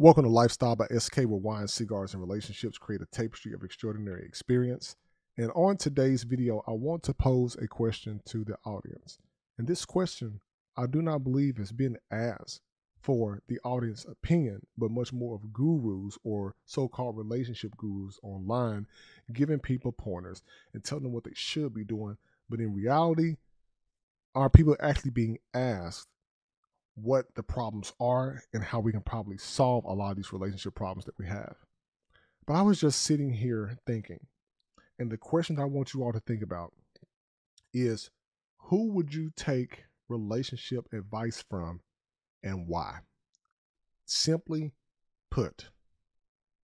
Welcome to Lifestyle by SK, where wine, cigars, and relationships create a tapestry of extraordinary experience. And on today's video, I want to pose a question to the audience. And this question, I do not believe has been asked for the audience opinion, but much more of gurus or so-called relationship gurus online, giving people pointers and telling them what they should be doing. But in reality, are people actually being asked what the problems are and how we can probably solve a lot of these relationship problems that we have? But I was just sitting here thinking, and the question that I want you all to think about is, who would you take relationship advice from and why? Simply put,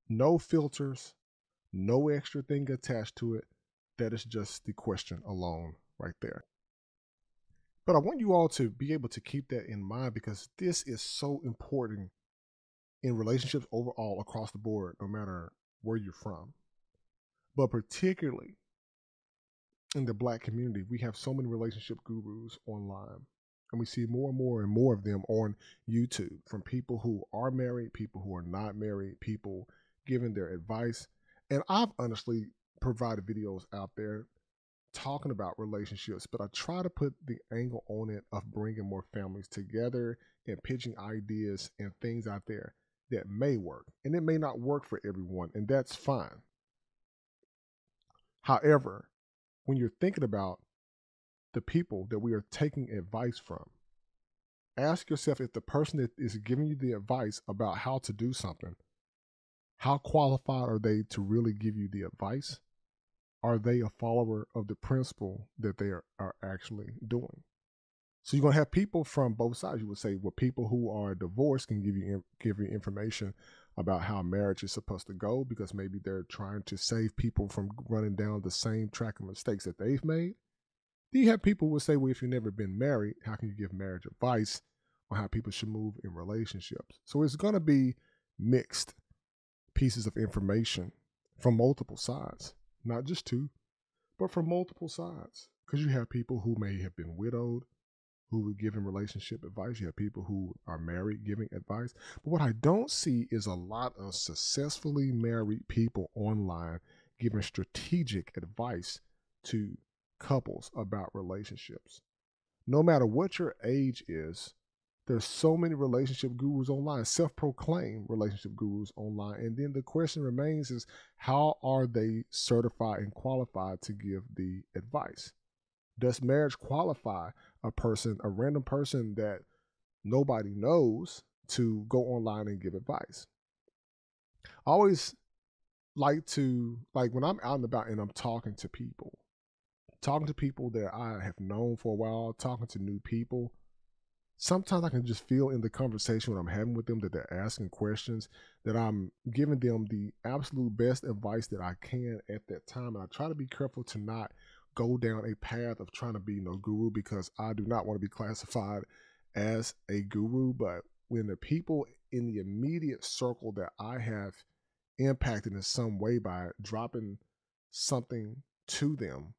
no filters, no extra thing attached to it. That is just the question alone right there. But I want you all to be able to keep that in mind, because this is so important in relationships overall across the board, no matter where you're from. But particularly in the Black community, we have so many relationship gurus online, and we see more and more of them on YouTube, from people who are married, people who are not married, people giving their advice. And I've honestly provided videos out there talking about relationships, but I try to put the angle on it of bringing more families together and pitching ideas and things out there that may work, and it may not work for everyone, and that's fine. However, when you're thinking about the people that we are taking advice from, ask yourself if the person that is giving you the advice about how to do something, how qualified are they to really give you the advice? Are they a follower of the principle that they are actually doing? So you're going to have people from both sides. You would say, well, people who are divorced can give you information about how marriage is supposed to go, because maybe they're trying to save people from running down the same track of mistakes that they've made. Then you have people who would say, well, if you've never been married, how can you give marriage advice on how people should move in relationships? So it's going to be mixed pieces of information from multiple sides. Not just two, but from multiple sides. Because you have people who may have been widowed who were giving relationship advice. You have people who are married giving advice. But what I don't see is a lot of successfully married people online giving strategic advice to couples about relationships. No matter what your age is, there's so many relationship gurus online, self-proclaimed relationship gurus online. And then the question remains is, how are they certified and qualified to give the advice? Does marriage qualify a person, a random person that nobody knows, to go online and give advice? I always like to, when I'm out and about and I'm talking to people that I have known for a while, talking to new people, sometimes I can just feel in the conversation when I'm having with them that they're asking questions, that I'm giving them the absolute best advice that I can at that time. And I try to be careful to not go down a path of trying to be no guru, because I do not want to be classified as a guru. But when the people in the immediate circle that I have impacted in some way by dropping something to them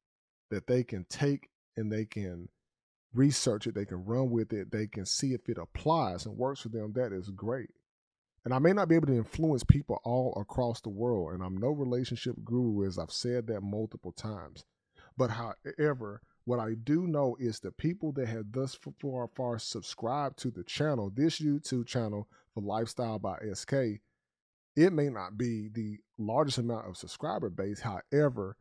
that they can take and they can research it, they can run with it, they can see if it applies and works for them, that is great. And I may not be able to influence people all across the world, and I'm no relationship guru, as I've said that multiple times. But however, what I do know is the people that have thus far subscribed to the channel, this YouTube channel for Lifestyle by SK, it may not be the largest amount of subscriber base. However,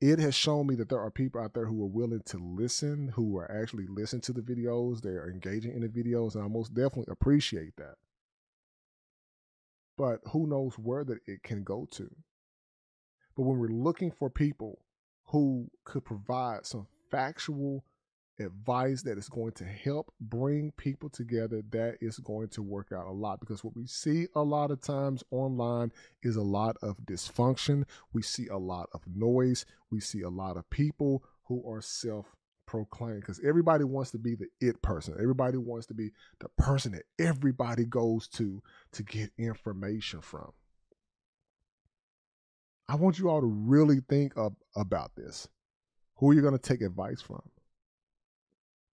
it has shown me that there are people out there who are willing to listen, who are actually listening to the videos, they are engaging in the videos, and I most definitely appreciate that. But who knows where that it can go to. But when we're looking for people who could provide some factual advice that is going to help bring people together, that is going to work out a lot, because what we see a lot of times online is a lot of dysfunction. We see a lot of noise. We see a lot of people who are self-proclaimed, because everybody wants to be the it person. Everybody wants to be the person that everybody goes to get information from. I want you all to really think about this. Who are you going to take advice from?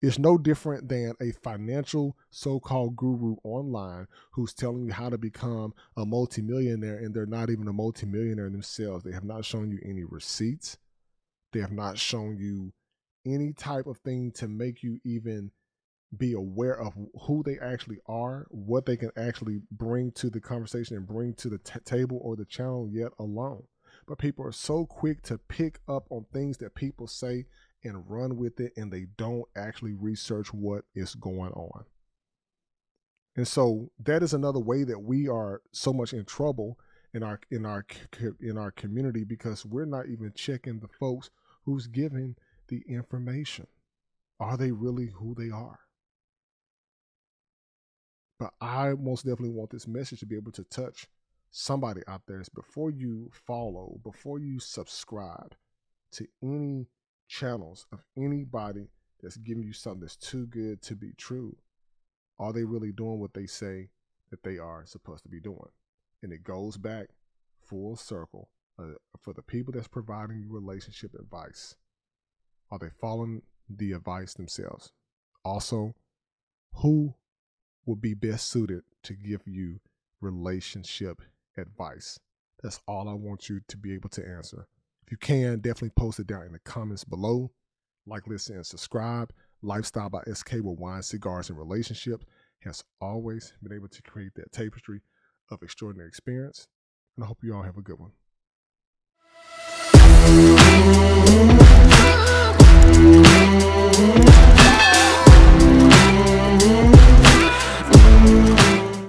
It's no different than a financial so-called guru online who's telling you how to become a multimillionaire, and they're not even a multimillionaire themselves. They have not shown you any receipts. They have not shown you any type of thing to make you even be aware of who they actually are, what they can actually bring to the conversation and bring to the table or the channel yet alone. But people are so quick to pick up on things that people say and run with it, and they don't actually research what is going on. And so that is another way that we are so much in trouble in our community, because we're not even checking the folks who's giving the information. Are they really who they are? But I most definitely want this message to be able to touch somebody out there. It's before you follow, before you subscribe to any channels of anybody that's giving you something that's too good to be true, are they really doing what they say that they are supposed to be doing? And it goes back full circle for the people that's providing you relationship advice. Are they following the advice themselves? Also, who would be best suited to give you relationship advice? That's all I want you to be able to answer. If you can, definitely post it down in the comments below. Like, listen, and subscribe. Lifestyle by SK with wine, cigars, and relationships has always been able to create that tapestry of extraordinary experience. And I hope you all have a good one.